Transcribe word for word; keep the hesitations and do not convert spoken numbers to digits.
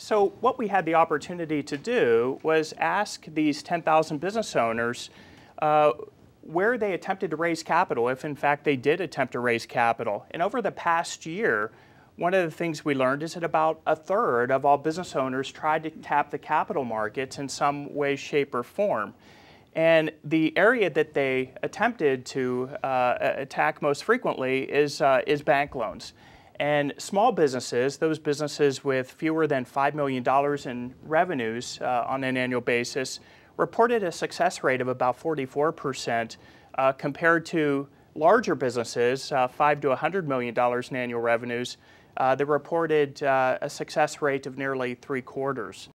So what we had the opportunity to do was ask these ten thousand business owners uh, where they attempted to raise capital, if in fact they did attempt to raise capital. And over the past year, one of the things we learned is that about a third of all business owners tried to tap the capital markets in some way, shape, or form. And the area that they attempted to uh, attack most frequently is, uh, is bank loans. And small businesses, those businesses with fewer than five million dollars in revenues uh, on an annual basis, reported a success rate of about forty-four percent uh, compared to larger businesses, uh, five to one hundred million dollars in annual revenues, uh, that reported uh, a success rate of nearly three quarters.